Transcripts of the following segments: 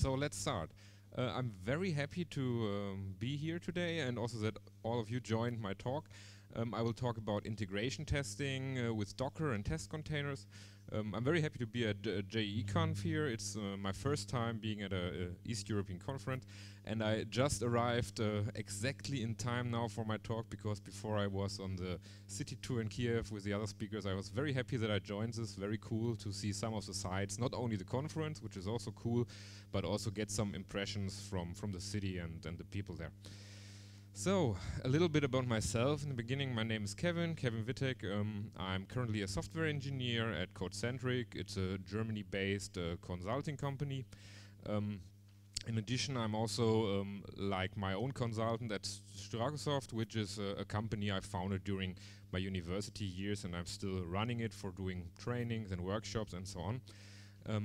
So let's start. I'm very happy to be here today, and also that all of you joined my talk. I will talk about integration testing with Docker and test containers. I'm very happy to be at JEConf here. It's my first time being at an East European conference, and I just arrived exactly in time now for my talk, because before I was on the city tour in Kiev with the other speakers. I was very happy that I joined this. Very cool to see some of the sites, not only the conference, which is also cool, but also get some impressions from the city and the people there. So, a little bit about myself. In the beginning, my name is Kevin Wittek. I'm currently a software engineer at CodeCentric. It's a Germany-based consulting company. In addition, I'm also like my own consultant at Stracosoft, which is a company I founded during my university years, and I'm still running it for doing trainings and workshops and so on.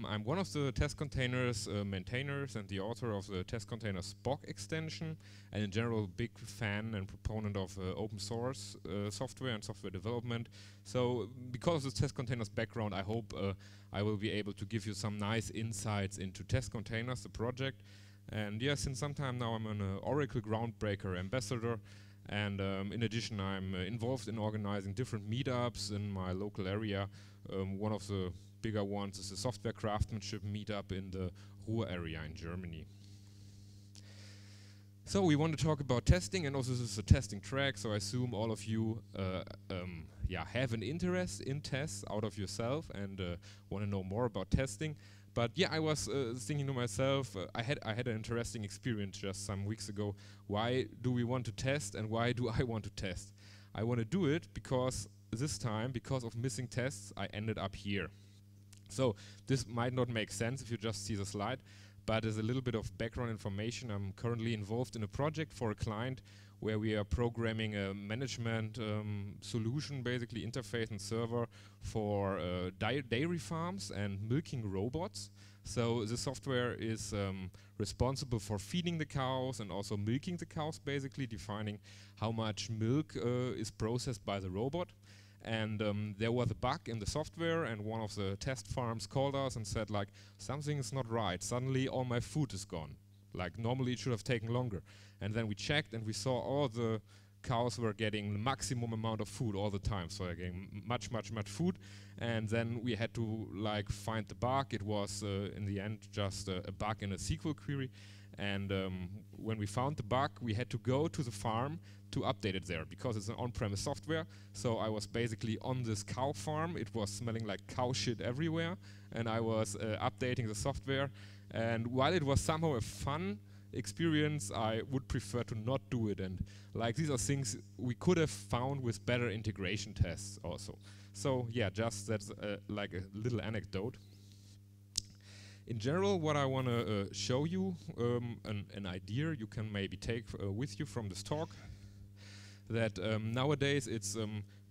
I'm one of the test containers maintainers and the author of the test container Spock extension, and in general big fan and proponent of open source software and software development. So because of this test containers background, I hope I will be able to give you some nice insights into test containers, the project. And yeah, since some time now I'm an Oracle Groundbreaker ambassador, and in addition I'm involved in organizing different meetups in my local area. One of the bigger ones is the software craftsmanship meetup in the Ruhr area in Germany. So we want to talk about testing, and also this is a testing track, so I assume all of you have an interest in tests out of yourself and want to know more about testing. But yeah, I was thinking to myself, I had an interesting experience just some weeks ago. Why do we want to test, and why do I want to test? I want to do it because this time, because of missing tests, I ended up here. So this might not make sense if you just see the slide, but as a little bit of background information, I'm currently involved in a project for a client where we are programming a management solution, basically interface and server for dairy farms and milking robots. So the software is responsible for feeding the cows and also milking the cows, basically defining how much milk is processed by the robot. And there was a bug in the software, and one of the test farms called us and said, like, something is not right. Suddenly all my food is gone. Like, normally it should have taken longer. And then we checked and we saw all the cows were getting the maximum amount of food all the time. So they're getting much food. And then we had to, like, find the bug. It was, in the end, just a bug in a SQL query. And when we found the bug, we had to go to the farm to update it there, because it's an on-premise software. So I was basically on this cow farm. It was smelling like cow shit everywhere, and I was updating the software. And while it was somehow a fun experience, I would prefer to not do it. And like, these are things we could have found with better integration tests also. So yeah, just that's like a little anecdote. In general, what I want to show you, an idea you can maybe take with you from this talk, that nowadays it's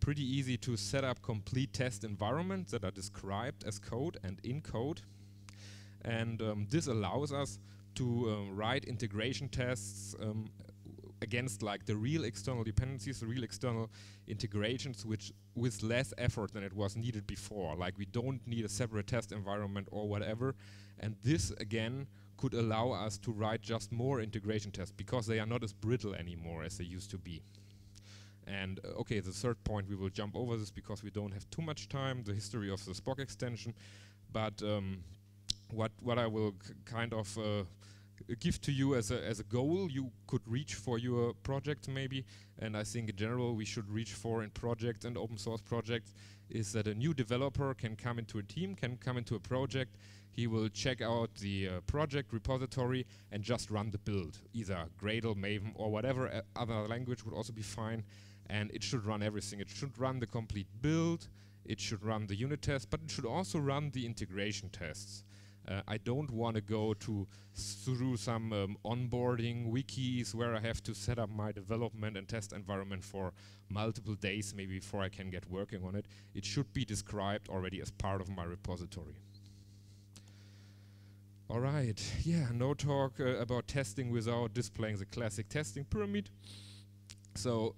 pretty easy to set up complete test environments that are described as code and in code. And this allows us to write integration tests against, like, the real external dependencies, the real external integrations, which with less effort than it was needed before. Like, we don't need a separate test environment or whatever. And this, again, could allow us to write just more integration tests, because they are not as brittle anymore as they used to be. And okay, the third point, we will jump over this because we don't have too much time, the history of the Spock extension. But what I will kind of give to you as a goal you could reach for your project maybe, and I think in general we should reach for in projects and open source projects, is that a new developer can come into a team, can come into a project, he will check out the project repository and just run the build, either Gradle, Maven or whatever other language would also be fine, and it should run everything. It should run the complete build, it should run the unit test, but it should also run the integration tests. I don't want to go through some onboarding wikis where I have to set up my development and test environment for multiple days maybe before I can get working on it. It should be described already as part of my repository. All right, yeah, no talk about testing without displaying the classic testing pyramid. So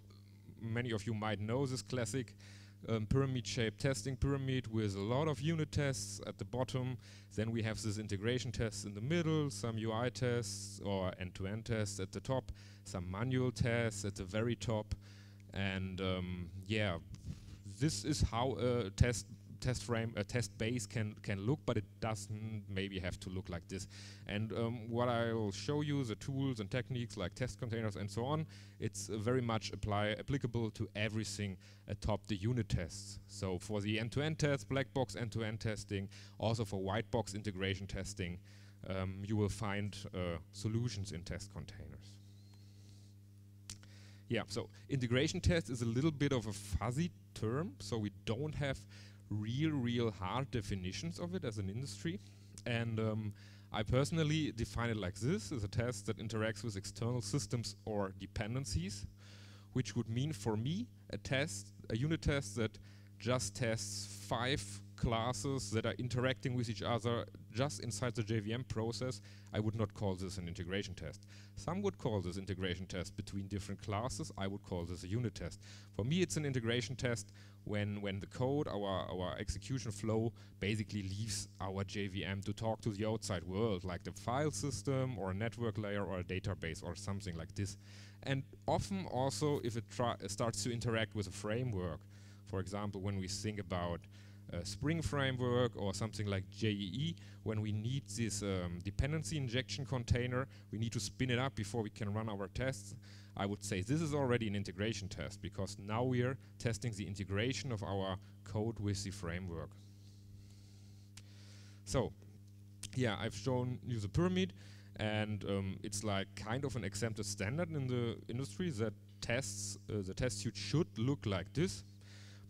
many of you might know this classic pyramid-shaped testing pyramid with a lot of unit tests at the bottom. Then we have this integration tests in the middle, some UI tests or end-to-end tests at the top, some manual tests at the very top. And yeah, this is how a test base can look, but it doesn't maybe have to look like this. And what I'll show you, the tools and techniques like test containers and so on, it's very much applicable to everything atop the unit tests. So for the end-to-end tests, black box end-to-end testing, also for white box integration testing, you will find solutions in test containers. Yeah, so integration test is a little bit of a fuzzy term, so we don't have real hard definitions of it as an industry, and I personally define it like this: as a test that interacts with external systems or dependencies, which would mean for me a unit test that just tests 5 classes that are interacting with each other just inside the JVM process. I would not call this an integration test. Some would call this integration test between different classes. I would call this a unit test. For me, it's an integration test when the code, our execution flow, basically leaves our JVM to talk to the outside world, like the file system or a network layer or a database or something like this. And often also if it starts to interact with a framework. For example, when we think about Spring framework or something like JEE, when we need this dependency injection container, we need to spin it up before we can run our tests. I would say this is already an integration test, because now we are testing the integration of our code with the framework. So, yeah, I've shown you the pyramid, and it's like kind of an accepted standard in the industry that tests, the test suite should look like this.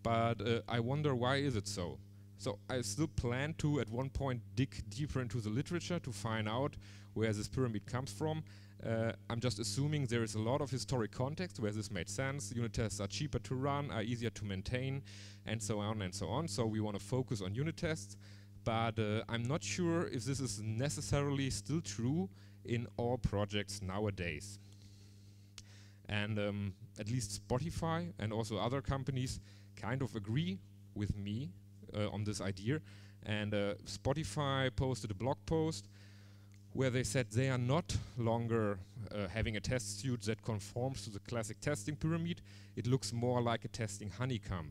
But I wonder, why is it so? So I still plan to, at one point, dig deeper into the literature to find out where this pyramid comes from. I'm just assuming there is a lot of historic context where this made sense. Unit tests are cheaper to run, are easier to maintain, and so on and so on. So we want to focus on unit tests. But I'm not sure if this is necessarily still true in all projects nowadays. And at least Spotify and also other companies kind of agree with me on this idea, and Spotify posted a blog post where they said they are not longer having a test suite that conforms to the classic testing pyramid. It looks more like a testing honeycomb.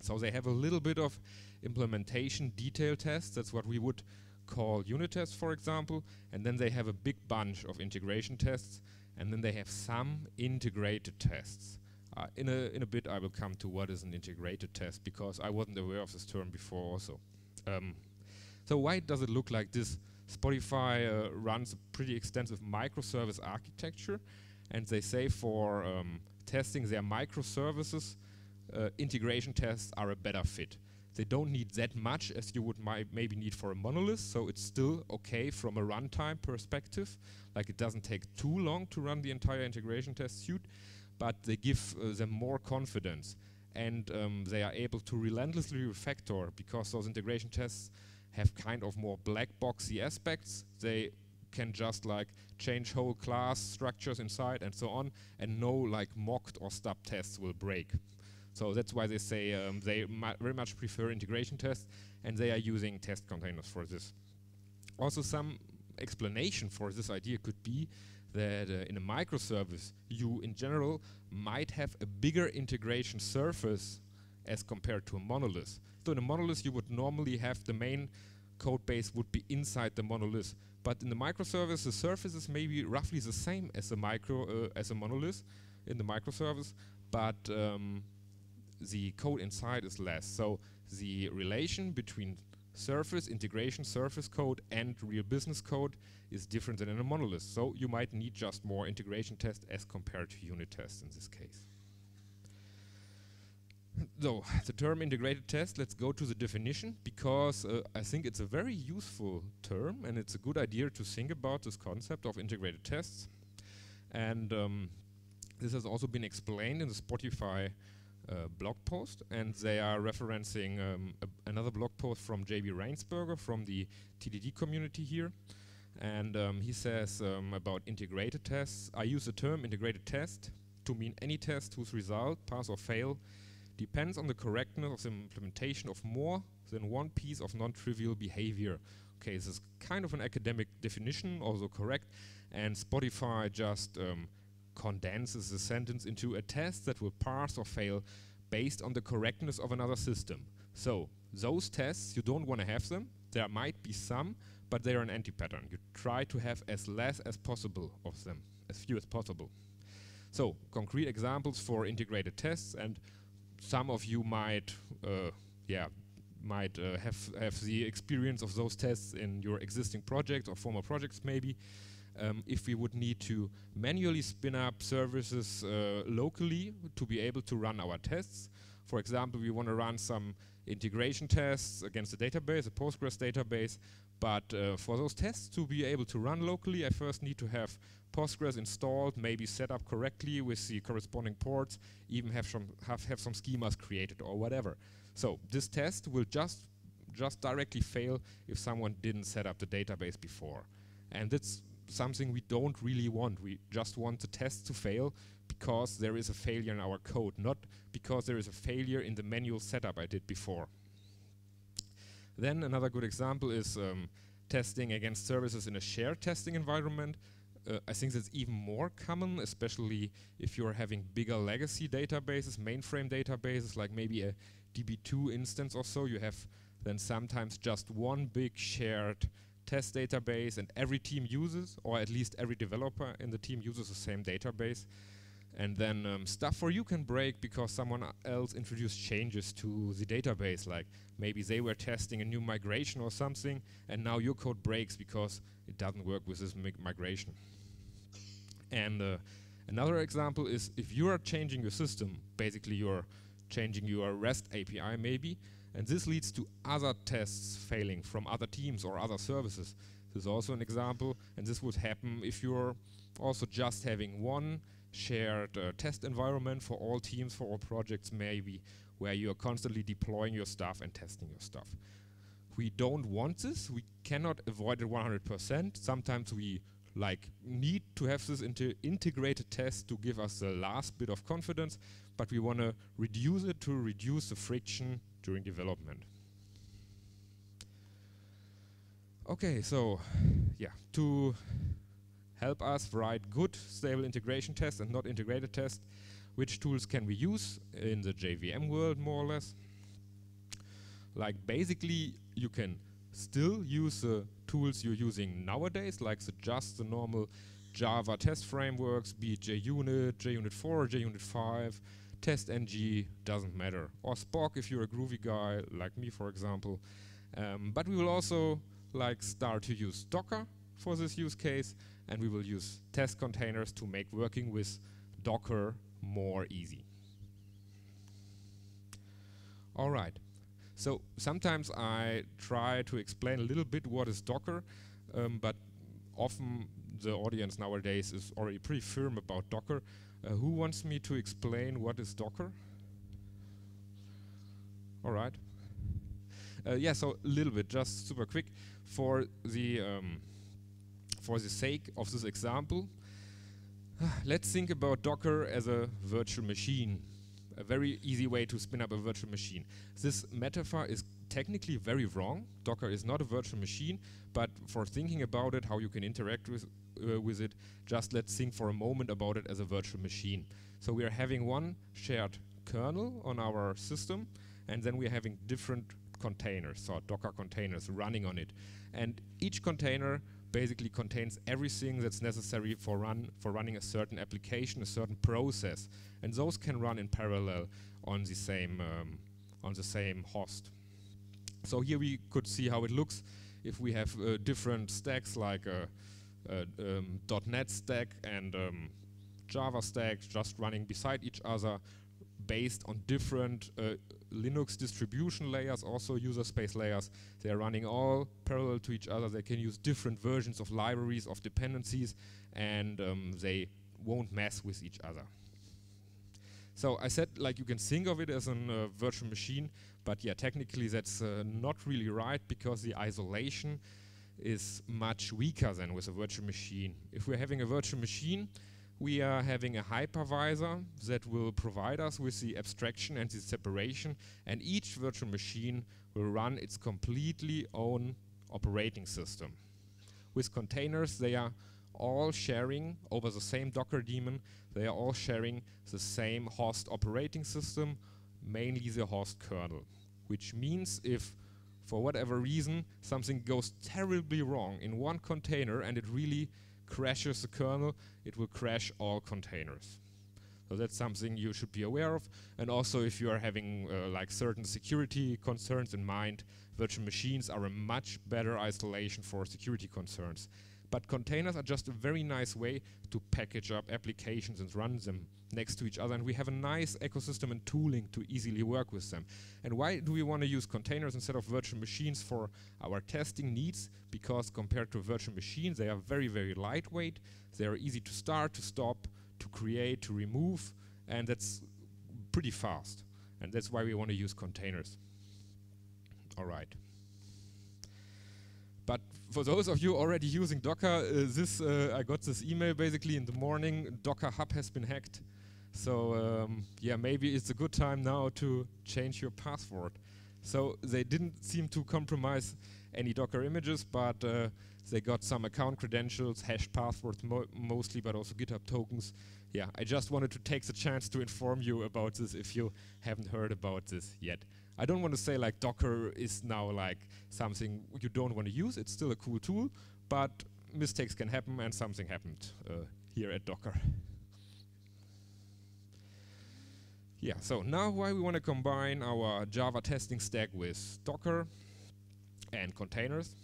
So they have a little bit of implementation detail tests, that's what we would call unit tests, for example, and then they have a big bunch of integration tests, and then they have some integrated tests. In a bit I will come to what is an integrated test, because I wasn't aware of this term before also. So why does it look like this? Spotify runs a pretty extensive microservice architecture, and they say for testing their microservices, integration tests are a better fit. They don't need that much as you would maybe need for a monolith, so it's still okay from a runtime perspective. Like, it doesn't take too long to run the entire integration test suite, but they give them more confidence, and they are able to relentlessly refactor, because those integration tests have kind of more black boxy aspects. They can just like change whole class structures inside and so on, and no like mocked or stub tests will break. So that's why they say they very much prefer integration tests, and they are using test containers for this. Also, some explanation for this idea could be that in a microservice, you in general might have a bigger integration surface as compared to a monolith. So in a monolith, you would normally have the main code base would be inside the monolith. But in the microservice, the surface is maybe roughly the same as a monolith in the microservice, but the code inside is less. So the relation between surface, integration surface code and real business code is different than in a monolith. So you might need just more integration tests as compared to unit tests in this case. So the term integrated test, let's go to the definition, because I think it's a very useful term, and it's a good idea to think about this concept of integrated tests. And this has also been explained in the Spotify blog post, and they are referencing another blog post from JB Reinsberger from the TDD community here, and he says about integrated tests, I use the term integrated test to mean any test whose result, pass or fail, depends on the correctness of the implementation of more than one piece of non-trivial behavior. Okay, this is kind of an academic definition, also correct, and Spotify just condenses the sentence into a test that will pass or fail based on the correctness of another system. So, those tests, you don't want to have them. There might be some, but they are an anti-pattern. You try to have as less as possible of them, as few as possible. So, concrete examples for integrated tests, and some of you might, have the experience of those tests in your existing projects or former projects maybe. If we would need to manually spin up services locally to be able to run our tests. For example, we want to run some integration tests against a database, a Postgres database, but for those tests to be able to run locally, I first need to have Postgres installed, maybe set up correctly with the corresponding ports, even have some schemas created or whatever. So this test will just directly fail if someone didn't set up the database before. And that's something we don't really want. We just want the test to fail because there is a failure in our code, not because there is a failure in the manual setup I did before. Then another good example is testing against services in a shared testing environment. I think that's even more common, especially if you're having bigger legacy databases, mainframe databases, like maybe a DB2 instance or so. You have then sometimes just one big shared test database and every team uses, or at least every developer in the team uses the same database. And then stuff for you can break because someone else introduced changes to the database, like maybe they were testing a new migration or something, and now your code breaks because it doesn't work with this migration. And another example is if you are changing your system, basically you're changing your REST API maybe, and this leads to other tests failing from other teams or other services. This is also an example, and this would happen if you're also just having one shared test environment for all teams, for all projects maybe, where you're constantly deploying your stuff and testing your stuff. We don't want this, we cannot avoid it 100%. Sometimes we need to have this integrated test to give us the last bit of confidence, but we want to reduce it to reduce the friction during development. Okay, so yeah, to help us write good stable integration tests and not integrated tests, which tools can we use in the JVM world more or less? Like basically you can still use the tools you're using nowadays, like the normal Java test frameworks, be it JUnit, JUnit 4, JUnit 5, TestNG, doesn't matter. Or Spock if you're a groovy guy, like me for example. But we will also start to use Docker for this use case, and we will use Testcontainers to make working with Docker more easy. All right. So sometimes I try to explain a little bit what is Docker, but often the audience nowadays is already pretty firm about Docker. Who wants me to explain what is Docker? All right. Yeah, so a little bit, just super quick. For the sake of this example, let's think about Docker as a virtual machine. A very easy way to spin up a virtual machine. This metaphor is technically very wrong. Docker is not a virtual machine, but for thinking about it, how you can interact with it, just let's think for a moment about it as a virtual machine. So we are having one shared kernel on our system, and then we are having different containers, so Docker containers running on it. And each container basically contains everything that's necessary for running a certain application, a certain process, and those can run in parallel on the same host. So here we could see how it looks if we have different stacks, like .NET stack and Java stack, just running beside each other, based on different Linux distribution layers, also user space layers. They are running all parallel to each other. They can use different versions of libraries, of dependencies, and they won't mess with each other. So I said, you can think of it as a virtual machine, but yeah, technically that's not really right, because the isolation is much weaker than with a virtual machine. If we're having a virtual machine, we are having a hypervisor that will provide us with the abstraction and the separation, and each virtual machine will run its completely own operating system. With containers, they are all sharing over the same Docker daemon, they are all sharing the same host operating system, mainly the host kernel, which means if for whatever reason something goes terribly wrong in one container and it really crashes the kernel, it will crash all containers. So that's something you should be aware of, and also if you are having like certain security concerns in mind, virtual machines are a much better isolation for security concerns. But containers are just a very nice way to package up applications and run them next to each other, and we have a nice ecosystem and tooling to easily work with them. And why do we want to use containers instead of virtual machines for our testing needs? Because compared to virtual machines, they are very, very lightweight, they are easy to start, to stop, to create, to remove, and that's pretty fast. And that's why we want to use containers. All right. But for those of you already using Docker, I got this email basically in the morning, Docker Hub has been hacked. So yeah, maybe it's a good time now to change your password. So they didn't seem to compromise any Docker images, but they got some account credentials, hashed passwords mostly, but also GitHub tokens. Yeah, I just wanted to take the chance to inform you about this if you haven't heard about this yet. I don't want to say like Docker is now like something you don't want to use, it's still a cool tool, but mistakes can happen and something happened here at Docker. Yeah, so now why we want to combine our Java testing stack with Docker and containers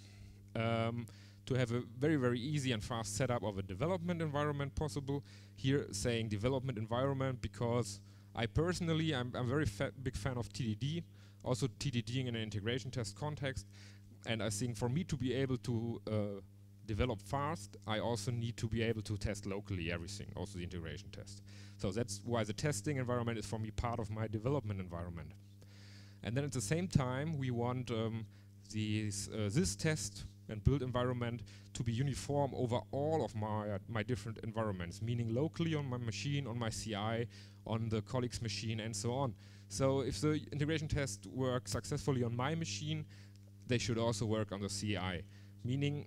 to have a very, very easy and fast setup of a development environment possible. Here saying development environment because I personally, I'm a very big fan of TDD, also TDDing in an integration test context, and I think for me to be able to develop fast, I also need to be able to test locally everything, also the integration test. So that's why the testing environment is for me part of my development environment. And then at the same time, we want this test and build environment to be uniform over all of my different environments, meaning locally on my machine, on my CI, on the colleague's machine, and so on. So if the integration test works successfully on my machine, they should also work on the CI, meaning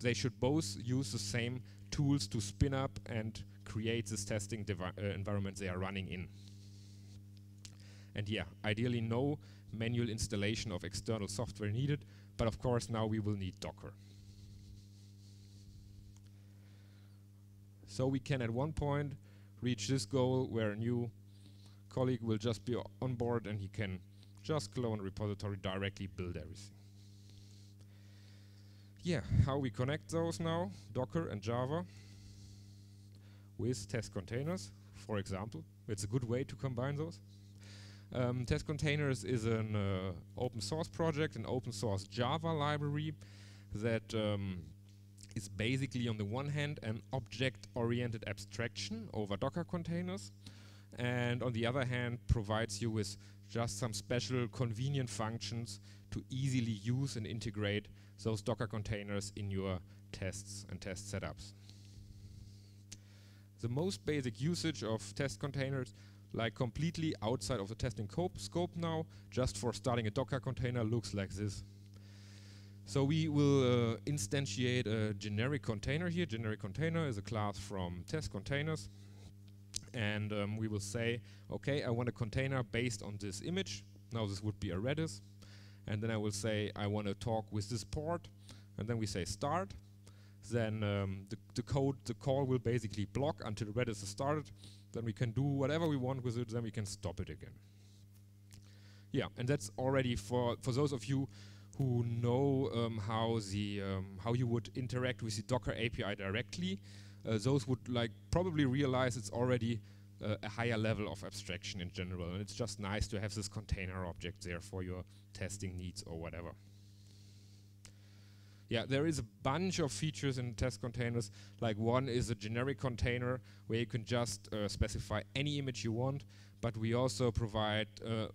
they should both use the same tools to spin up and create this testing environment they are running in. And yeah, ideally no manual installation of external software needed, but of course now we will need Docker. So we can at one point reach this goal where a new colleague will just be on board and he can just clone a repository, directly build everything. Yeah, how we connect those now, Docker and Java, with test containers, for example. It's a good way to combine those. Testcontainers is an open source project, an open source Java library that is basically on the one hand an object-oriented abstraction over Docker containers, and on the other hand provides you with just some special convenient functions to easily use and integrate those Docker containers in your tests and test setups. The most basic usage of test containers, like completely outside of the testing scope now, just for starting a Docker container, looks like this. So we will instantiate a generic container here. Generic container is a class from test containers. And we will say, okay, I want a container based on this image. Now this would be a Redis. And then I will say, I want to talk with this port. And then we say start. Then the call will basically block until Redis is started. Then we can do whatever we want with it, then we can stop it again. Yeah, and that's already for those of you who know how you would interact with the Docker API directly, those would like probably realize it's already a higher level of abstraction in general, and it's just nice to have this container object there for your testing needs or whatever. Yeah, there is a bunch of features in test containers. Like one is a generic container where you can just specify any image you want, but we also provide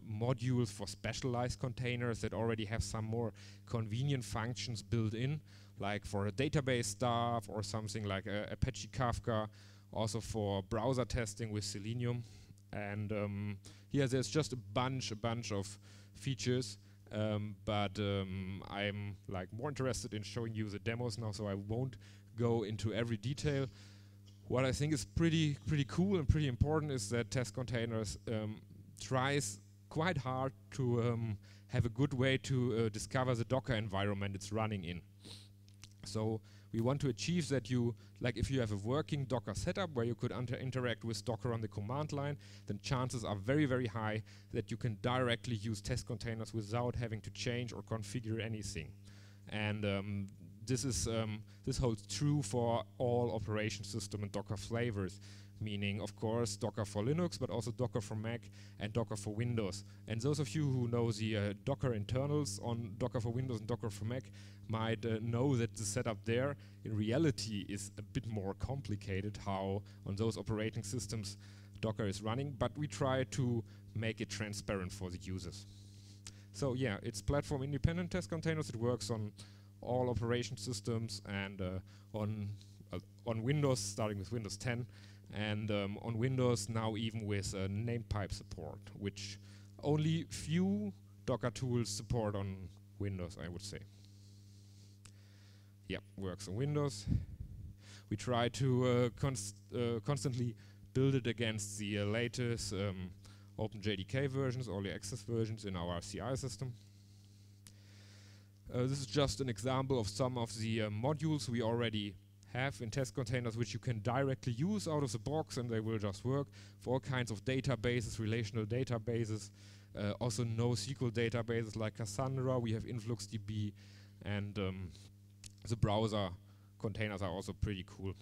modules for specialized containers that already have some more convenient functions built in, like for a database stuff or something like Apache Kafka also for browser testing with Selenium. And here there's just a bunch of features, but I'm like more interested in showing you the demos now, so I won't go into every detail. What I think is pretty cool and pretty important is that Testcontainers tries quite hard to have a good way to discover the Docker environment it's running in. So we want to achieve that you, like if you have a working Docker setup where you could interact with Docker on the command line, then chances are very high that you can directly use Testcontainers without having to change or configure anything. And this holds true for all operation system and Docker flavors, meaning of course Docker for Linux, but also Docker for Mac and Docker for Windows. And those of you who know the Docker internals on Docker for Windows and Docker for Mac might know that the setup there in reality is a bit more complicated, how on those operating systems Docker is running, but we try to make it transparent for the users. So yeah, it's platform independent Testcontainers. It works on all operation systems and on Windows, starting with Windows 10, and on Windows now even with named pipe support, which only few Docker tools support on Windows, I would say. Yep, works on Windows. We try to constantly build it against the latest OpenJDK versions, early access versions in our CI system. This is just an example of some of the modules we already have in Testcontainers, which you can directly use out of the box, and they will just work for all kinds of databases, relational databases, also NoSQL databases like Cassandra. We have InfluxDB, and the browser containers are also pretty cool.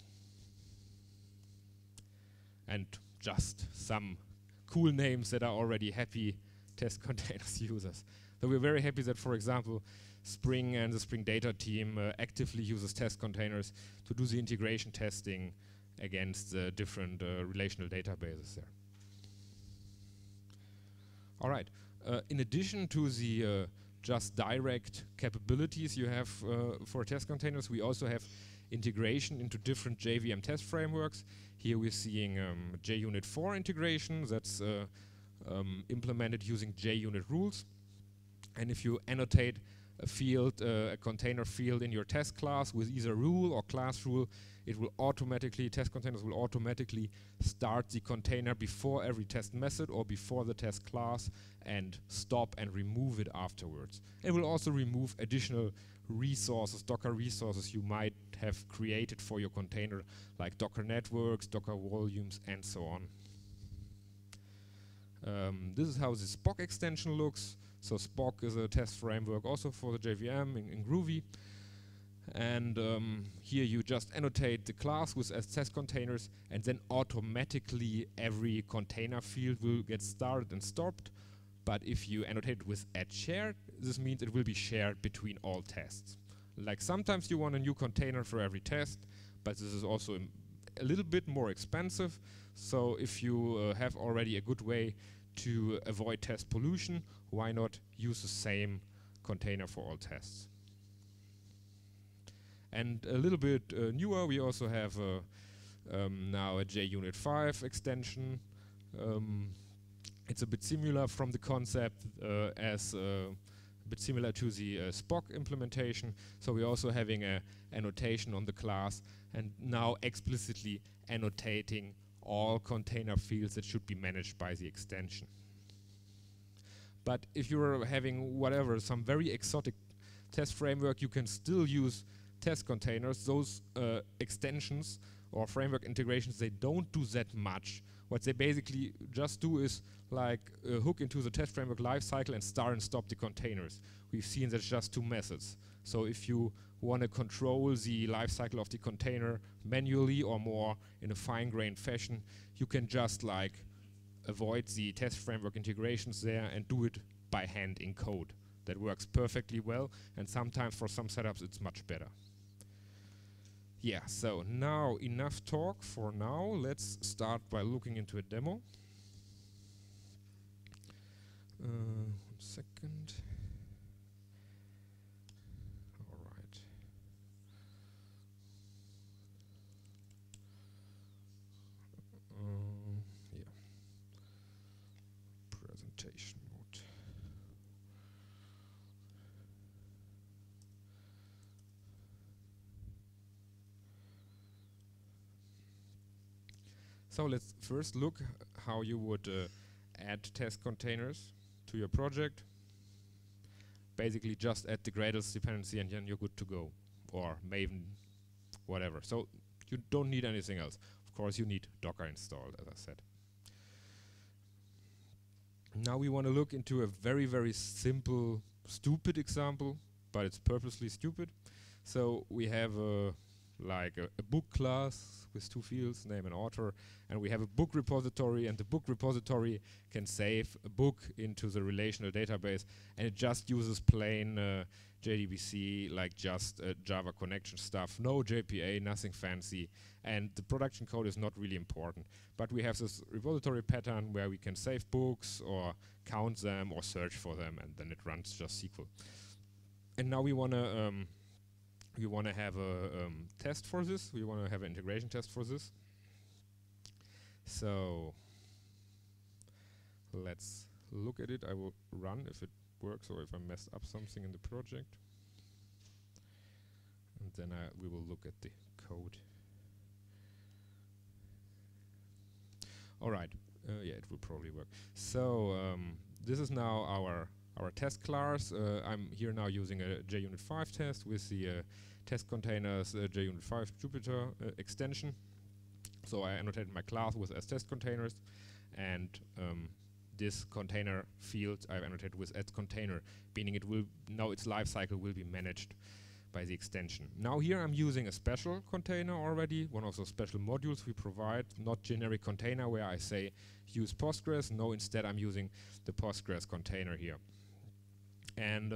And just some cool names that are already happy Testcontainers users. So we're very happy that, for example, Spring and the Spring Data team actively uses Testcontainers to do the integration testing against different relational databases there. All right. In addition to the just direct capabilities you have for Testcontainers, we also have integration into different JVM test frameworks. Here we're seeing JUnit 4 integration that's implemented using JUnit rules. And if you annotate a field, a container field in your test class with either rule or class rule, it will automatically, Testcontainers will automatically start the container before every test method or before the test class and stop and remove it afterwards. It will also remove additional resources, Docker resources you might have created for your container, like Docker networks, Docker volumes, and so on. This is how the Spock extension looks. So Spock is a test framework also for the JVM in Groovy. And here you just annotate the class with Testcontainers, and then automatically every container field will get started and stopped. But if you annotate it with @shared, this means it will be shared between all tests. Like sometimes you want a new container for every test, but this is also a little bit more expensive. So if you have already a good way to avoid test pollution, why not use the same container for all tests? And a little bit newer, we also have now a JUnit 5 extension. It's a bit similar from the concept as a bit similar to the Spock implementation. So we're also having an annotation on the class and now explicitly annotating all container fields that should be managed by the extension. But if you're having whatever, some very exotic test framework, you can still use Testcontainers. Those extensions or framework integrations, they don't do that much. What they basically just do is like hook into the test framework lifecycle and start and stop the containers. We've seen there's just two methods. So if you want to control the lifecycle of the container manually or more in a fine-grained fashion, you can just like avoid the test framework integrations there and do it by hand in code. That works perfectly well, and sometimes for some setups it's much better. Yeah, so now enough talk for now. Let's start by looking into a demo. One second. Rotation Mode. So let's first look how you would add test containers to your project. Basically just add the Gradle's dependency and then you're good to go, or Maven, whatever. So you don't need anything else. Of course you need Docker installed, as I said. Now we want to look into a very, very simple, stupid example, but it's purposely stupid. So we have a book class with two fields, name and author, and we have a book repository, and the book repository can save a book into the relational database, and it just uses plain JDBC, like just Java connection stuff, no JPA, nothing fancy, and the production code is not really important. But we have this repository pattern where we can save books or count them or search for them, and then it runs just SQL. And now we want to have a test for this. We want to have an integration test for this. So let's look at it. I will run if it works or if I mess up something in the project. And then we will look at the code. All right. Yeah, it will probably work. So this is now our test class. I'm here now using a JUnit 5 test with the test containers JUnit 5 Jupyter extension. So I annotated my class with as test containers, and this container field I've annotated with as container, meaning it will now its lifecycle will be managed by the extension. Now here I'm using a special container already, one of those special modules we provide, not generic container where I say use Postgres. No, instead I'm using the Postgres container here. And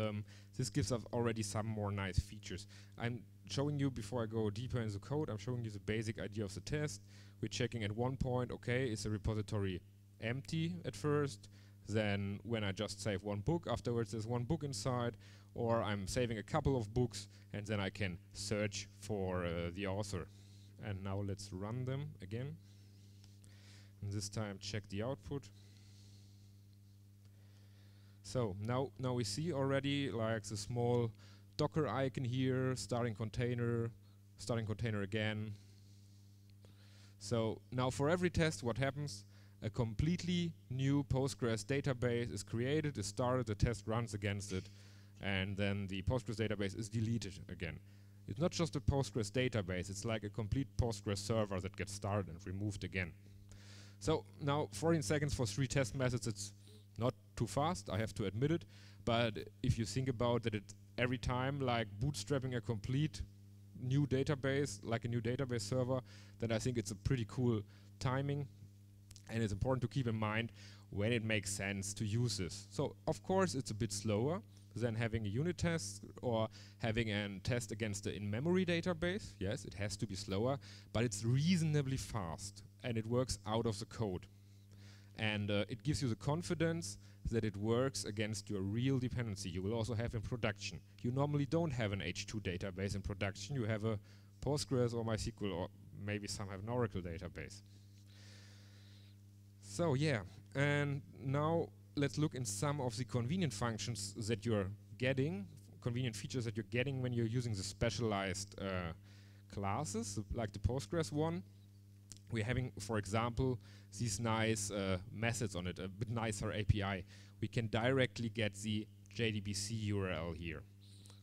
this gives us already some more nice features. I'm showing you, before I go deeper into the code, I'm showing you the basic idea of the test. We're checking at one point, okay, is the repository empty at first? Then when I just save one book, afterwards there's one book inside, or I'm saving a couple of books, and then I can search for the author. And now let's run them again. And this time check the output. So now we see already like the small Docker icon here, starting container again. So now for every test, what happens? A completely new Postgres database is created, is started, the test runs against it, and then the Postgres database is deleted again. It's not just a Postgres database, it's like a complete Postgres server that gets started and removed again. So now 14 seconds for 3 test methods, it's not too fast, I have to admit it, but if you think about that, it every time like bootstrapping a complete new database, like a new database server, then I think it's a pretty cool timing, and it's important to keep in mind when it makes sense to use this. So of course it's a bit slower than having a unit test or having a test against the in-memory database. Yes, it has to be slower, but it's reasonably fast and it works out of the code. And it gives you the confidence that it works against your real dependency you will also have in production. You normally don't have an H2 database in production. You have a Postgres or MySQL, or maybe some have an Oracle database. So yeah, and now let's look in some of the convenient functions that you're getting, convenient features that you're getting when you're using the specialized classes, like the Postgres one. We're having, for example, these nice methods on it, a bit nicer API. We can directly get the JDBC URL here.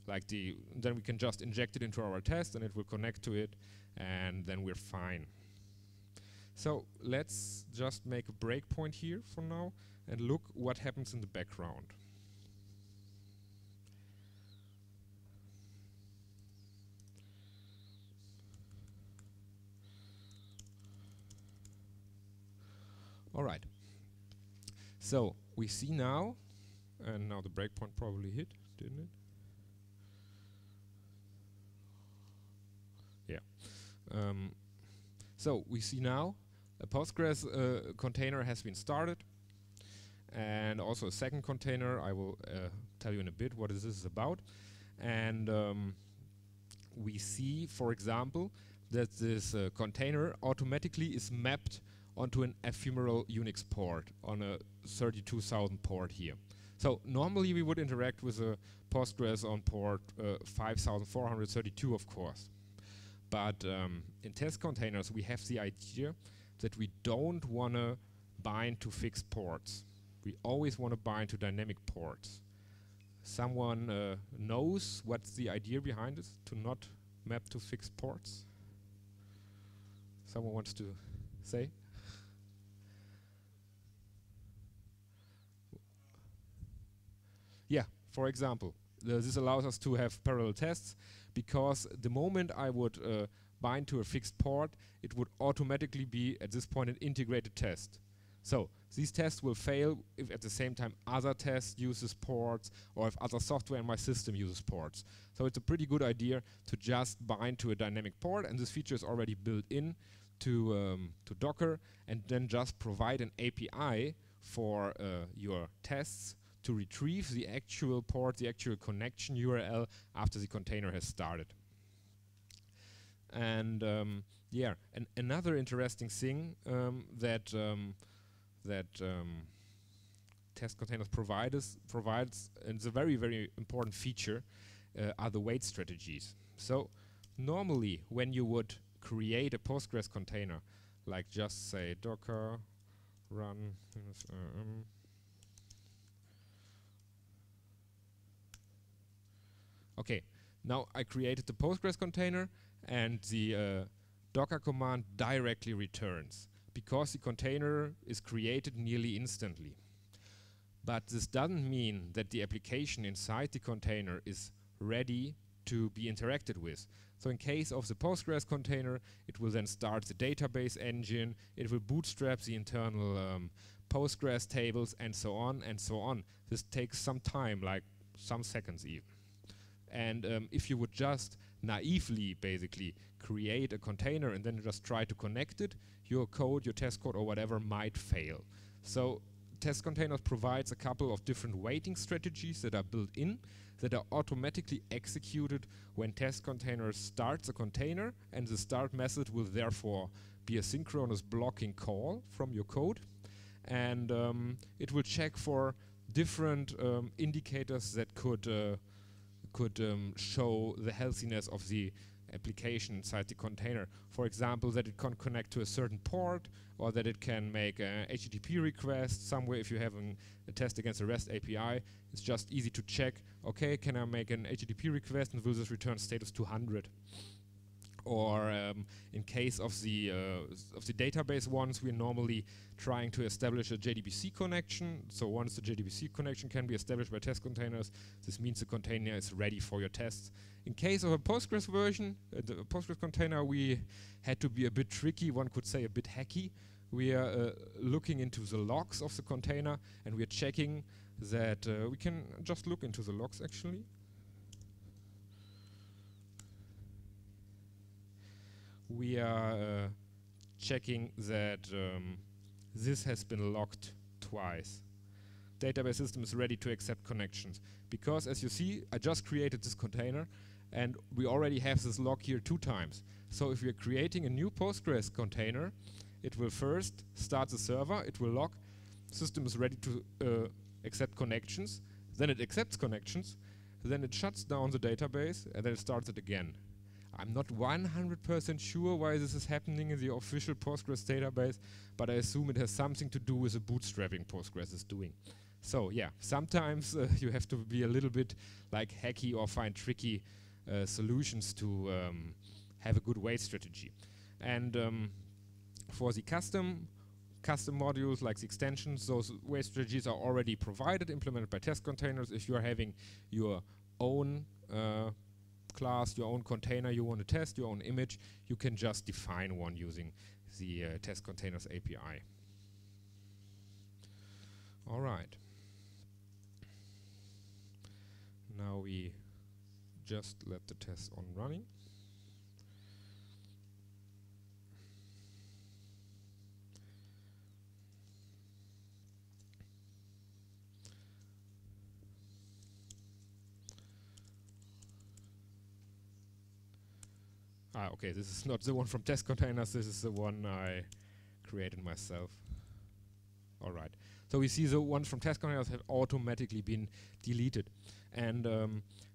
Like then we can just inject it into our test and it will connect to it, and then we're fine. So let's just make a breakpoint here for now and look what happens in the background. Alright, so we see now, and now the breakpoint probably hit, didn't it? Yeah. So we see now a Postgres container has been started, and also a second container. I will tell you in a bit what this is about. And we see, for example, that this container automatically is mapped onto an ephemeral Unix port on a 32,000 port here. So normally we would interact with a Postgres on port 5432, of course. But in test containers, we have the idea that we don't want to bind to fixed ports. We always want to bind to dynamic ports. Someone knows what's the idea behind it, to not map to fixed ports? Someone wants to say? Yeah, for example, this allows us to have parallel tests, because the moment I would bind to a fixed port, it would automatically be, at this point, an integrated test. So these tests will fail if at the same time other tests uses ports, or if other software in my system uses ports. So it's a pretty good idea to just bind to a dynamic port, and this feature is already built in to Docker, and then just provide an API for your tests to retrieve the actual port, the actual connection URL after the container has started. And yeah, and another interesting thing that test containers provides, and it's a very, very important feature, are the wait strategies. So normally when you would create a Postgres container, like just say docker run okay, now I created the Postgres container, and the Docker command directly returns, because the container is created nearly instantly. But this doesn't mean that the application inside the container is ready to be interacted with. So in case of the Postgres container, it will then start the database engine, it will bootstrap the internal Postgres tables, and so on and so on. This takes some time, like some seconds even. And if you would just naively basically create a container and then just try to connect it, your code, your test code or whatever might fail. So test containers provides a couple of different waiting strategies that are built in, that are automatically executed when test containers starts a container, and the start method will therefore be a synchronous blocking call from your code, and it will check for different indicators that could show the healthiness of the application inside the container. For example, that it can connect to a certain port, or that it can make an HTTP request somewhere. If you have a test against a REST API, it's just easy to check, okay, can I make an HTTP request, and will this return status 200? Or in case of the database ones, we're normally trying to establish a JDBC connection. So once the JDBC connection can be established by test containers, this means the container is ready for your tests. In case of a Postgres version, the Postgres container, we had to be a bit tricky, one could say a bit hacky. We are looking into the logs of the container, and we are checking that we can just look into the logs actually. We are checking that this has been logged twice. Database system is ready to accept connections. Because as you see, I just created this container, and we already have this log here 2 times. So if we are creating a new Postgres container, it will first start the server, it will log, system is ready to accept connections, then it accepts connections, then it shuts down the database, and then it starts it again. I'm not 100% sure why this is happening in the official Postgres database, but I assume it has something to do with the bootstrapping Postgres is doing. So yeah, sometimes you have to be a little bit like hacky or find tricky solutions to have a good wait strategy. And for the custom modules like the extensions, those wait strategies are already provided, implemented by test containers. If you're having your own class, your own container you want to test, your own image, you can just define one using the test containers API. All right. Now we just let the test on running. Okay, this is not the one from test containers, this is the one I created myself. All right. So we see the ones from Testcontainers have automatically been deleted. And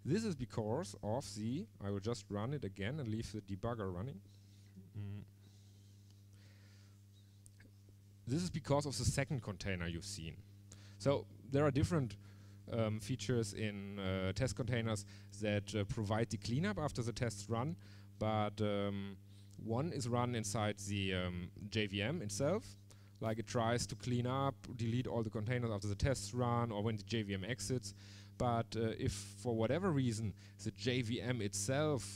this is because of the, I will just run it again and leave the debugger running. This is because of the second container you've seen. So there are different features in Testcontainers that provide the cleanup after the tests run, but one is run inside the JVM itself. Like it tries to clean up, delete all the containers after the tests run or when the JVM exits. But if for whatever reason the JVM itself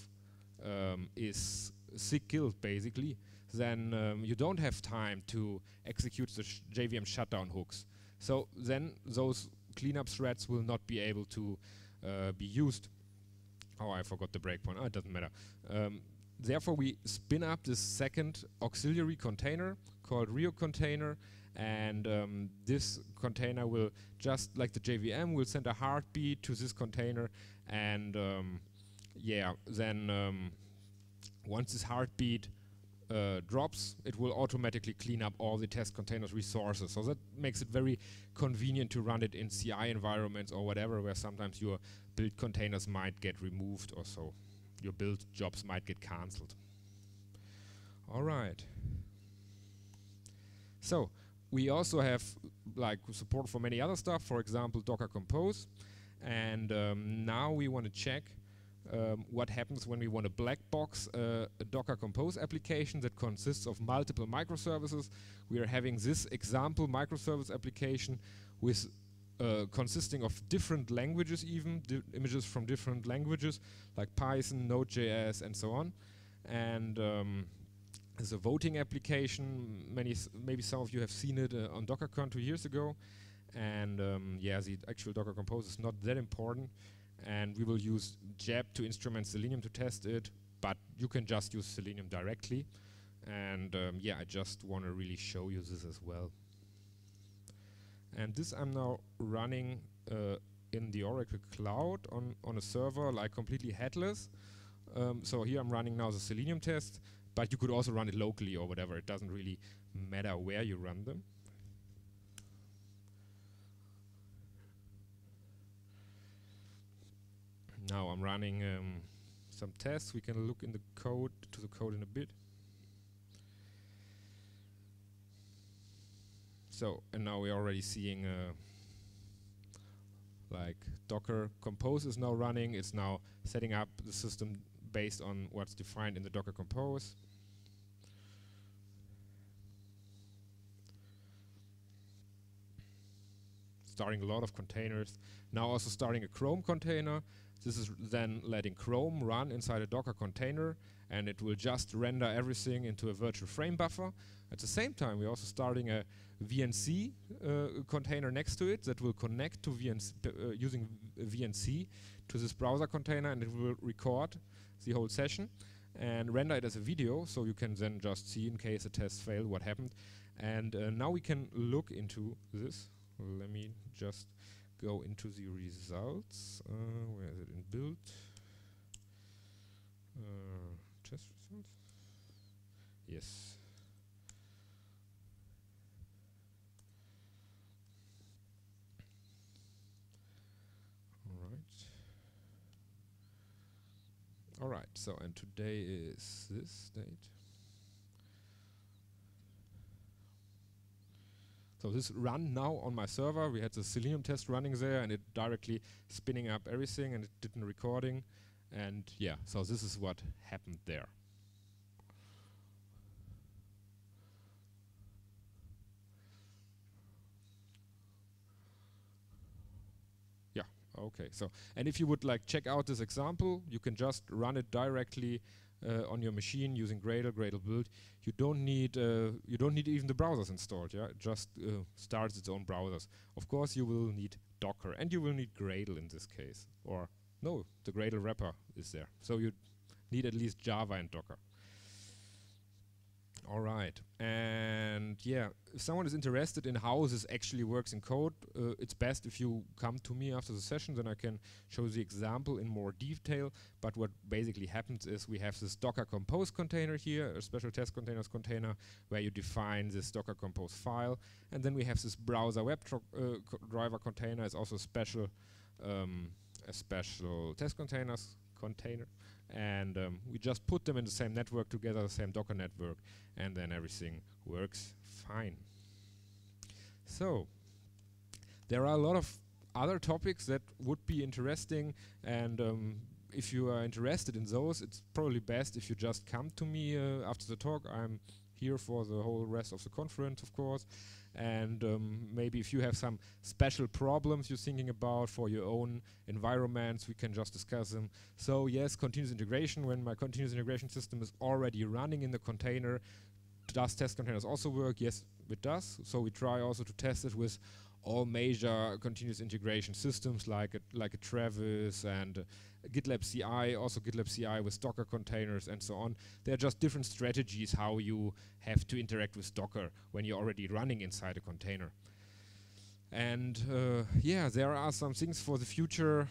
is sick-killed basically, then you don't have time to execute the JVM shutdown hooks. So then those cleanup threads will not be able to be used. Oh, I forgot the breakpoint. Oh, it doesn't matter. Therefore, we spin up this second auxiliary container called Rio container, and this container will, just like the JVM, will send a heartbeat to this container, and yeah, then once this heartbeat drops, it will automatically clean up all the test containers resources. So that makes it very convenient to run it in CI environments or whatever, where sometimes your build containers might get removed or so. Your build jobs might get cancelled. All right. So we also have like support for many other stuff, for example, Docker Compose. And now we want to check what happens when we want a black box a Docker Compose application that consists of multiple microservices. We are having this example microservice application with consisting of different languages, even images from different languages like Python, Node.js, and so on. And it's a voting application. Maybe some of you have seen it on DockerCon 2 years ago. And yeah, the actual Docker Compose is not that important. And we will use JEP to instrument Selenium to test it, but you can just use Selenium directly. And yeah, I just want to really show you this as well. And this I'm now running in the Oracle Cloud on a server, like completely headless. So here I'm running now the Selenium test, but you could also run it locally or whatever. It doesn't really matter where you run them. Now I'm running some tests. We can look in the code in a bit. So, and now we're already seeing like Docker Compose is now running. It's now setting up the system based on what's defined in the Docker Compose. Starting a lot of containers. Now also starting a Chrome container. This is then letting Chrome run inside a Docker container, and it will just render everything into a virtual frame buffer. At the same time, we're also starting a VNC container next to it that will connect to VNC, using VNC to this browser container, and it will record the whole session and render it as a video, so you can then just see in case the test failed what happened. And now we can look into this. Let me just go into the results. Where is it in build? Test results? Yes. Alright, so and today is this date. So this run now on my server, we had the Selenium test running there and it directly spinning up everything and it didn't recording. And yeah, so this is what happened there. Okay, so, and if you would like check out this example, you can just run it directly on your machine using Gradle build. You don't need even the browsers installed, yeah? It just starts its own browsers. Of course, you will need Docker, and you will need Gradle in this case. Or, no, the Gradle wrapper is there. So you need at least Java and Docker. All right. And yeah, if someone is interested in how this actually works in code, it's best if you come to me after the session, then I can show the example in more detail. But what basically happens is we have this Docker Compose container here, a special Testcontainers container, where you define this Docker Compose file. And then we have this browser web driver container. It's also a special Testcontainers container. And we just put them in the same network together, the same Docker network, and then everything works fine. So there are a lot of other topics that would be interesting, and if you are interested in those, it's probably best if you just come to me after the talk. I'm here for the whole rest of the conference, of course. And maybe if you have some special problems you're thinking about for your own environments, we can just discuss them. So yes, continuous integration, when my continuous integration system is already running in the container, does Testcontainers also work? Yes, it does. So we try also to test it with all major continuous integration systems like a Travis and GitLab CI, also GitLab CI with Docker containers and so on. They're just different strategies how you have to interact with Docker when you're already running inside a container. And yeah, there are some things for the future,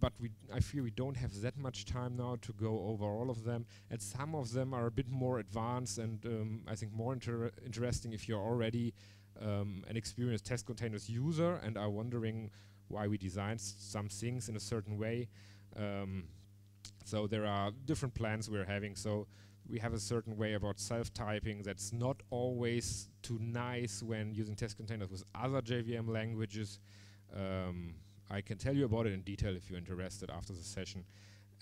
but I feel we don't have that much time now to go over all of them. And some of them are a bit more advanced and I think more interesting if you're already an experienced Testcontainers user and are wondering why we designed some things in a certain way. So there are different plans we're having. So we have a certain way about self-typing that's not always too nice when using Testcontainers with other JVM languages. I can tell you about it in detail if you're interested after the session.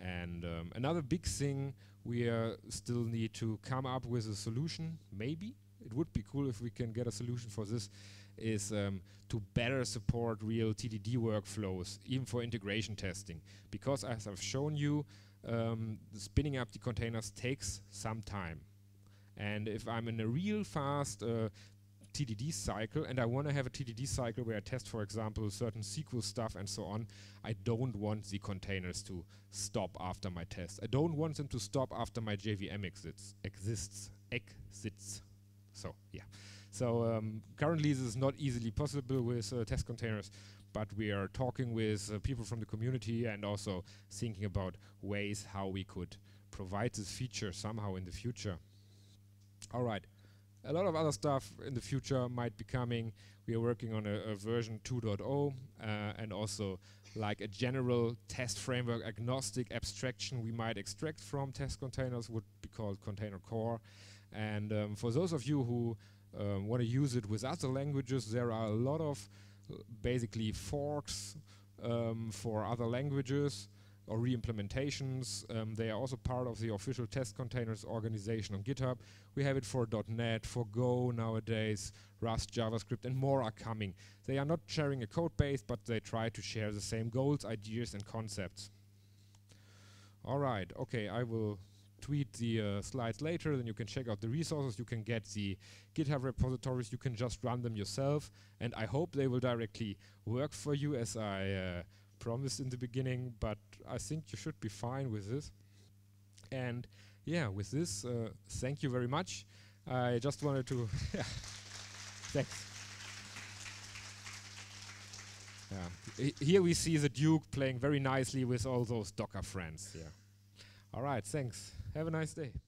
And another big thing, we still need to come up with a solution, maybe. It would be cool if we can get a solution for this, is to better support real TDD workflows, even for integration testing. Because as I've shown you, spinning up the containers takes some time. And if I'm in a real fast TDD cycle, and I want to have a TDD cycle where I test, for example, certain SQL stuff and so on, I don't want the containers to stop after my test. I don't want them to stop after my JVM exists. So yeah, so currently this is not easily possible with Testcontainers, but we are talking with people from the community and also thinking about ways how we could provide this feature somehow in the future. All right, a lot of other stuff in the future might be coming. We are working on a version 2.0 and also like a general test framework agnostic abstraction we might extract from Testcontainers would be called container core. And for those of you who want to use it with other languages, there are a lot of basically forks for other languages or reimplementations. They are also part of the official Testcontainers organization on GitHub. We have it for .NET, for Go nowadays, Rust, JavaScript, and more are coming. They are not sharing a code base, but they try to share the same goals, ideas, and concepts. All right, okay, I will tweet the slides later, then you can check out the resources, you can get the GitHub repositories, you can just run them yourself, and I hope they will directly work for you as I promised in the beginning, but I think you should be fine with this. And yeah, with this, thank you very much. I just wanted to... Thanks. Yeah. Here we see the Duke playing very nicely with all those Docker friends. Yeah. All right, thanks. Have a nice day.